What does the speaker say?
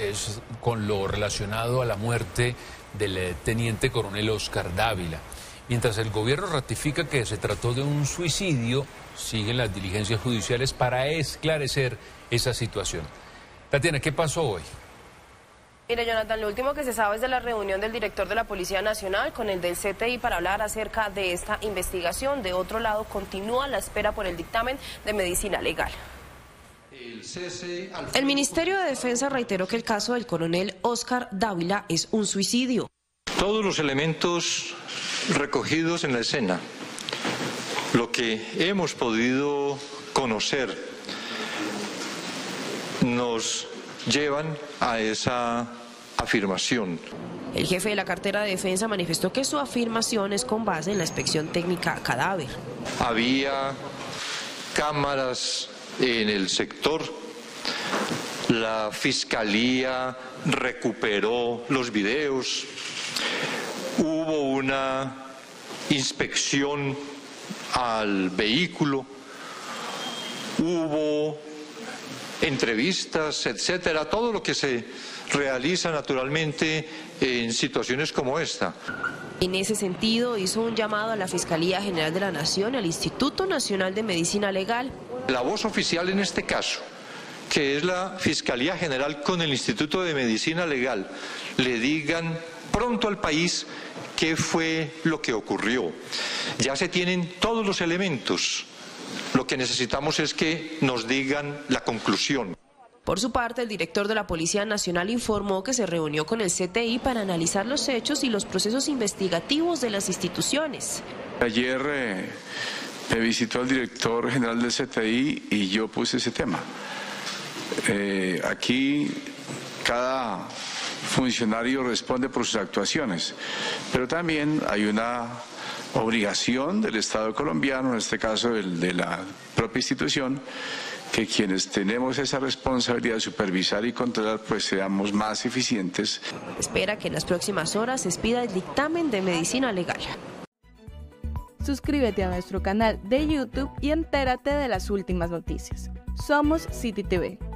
es con lo relacionado a la muerte del teniente coronel Óscar Dávila. Mientras el gobierno ratifica que se trató de un suicidio, siguen las diligencias judiciales para esclarecer esa situación. Tatiana, ¿qué pasó hoy? Mire, Jonathan, lo último que se sabe es de la reunión del director de la Policía Nacional con el del CTI para hablar acerca de esta investigación. De otro lado, continúa la espera por el dictamen de medicina legal. El Ministerio de Defensa reiteró que el caso del coronel Óscar Dávila es un suicidio. Todos los elementos recogidos en la escena, lo que hemos podido conocer, nos llevan a esa afirmación. El jefe de la cartera de defensa manifestó que su afirmación es con base en la inspección técnica a cadáver. Había cámaras en el sector, la fiscalía recuperó los videos, hubo una inspección al vehículo, hubo entrevistas, etcétera, todo lo que se realiza naturalmente en situaciones como esta. En ese sentido, hizo un llamado a la Fiscalía General de la Nación, al Instituto Nacional de Medicina Legal. La voz oficial en este caso, que es la Fiscalía General con el Instituto de Medicina Legal, le digan pronto al país qué fue lo que ocurrió. Ya se tienen todos los elementos. Lo que necesitamos es que nos digan la conclusión. Por su parte, el director de la Policía Nacional informó que se reunió con el CTI para analizar los hechos y los procesos investigativos de las instituciones. Ayer me visitó el director general del CTI y yo puse ese tema. Aquí cada funcionario responde por sus actuaciones, pero también hay una obligación del Estado colombiano, en este caso de la propia institución, que quienes tenemos esa responsabilidad de supervisar y controlar, pues seamos más eficientes. Espera que en las próximas horas se expida el dictamen de medicina legal. Suscríbete a nuestro canal de YouTube y entérate de las últimas noticias. Somos CityTV.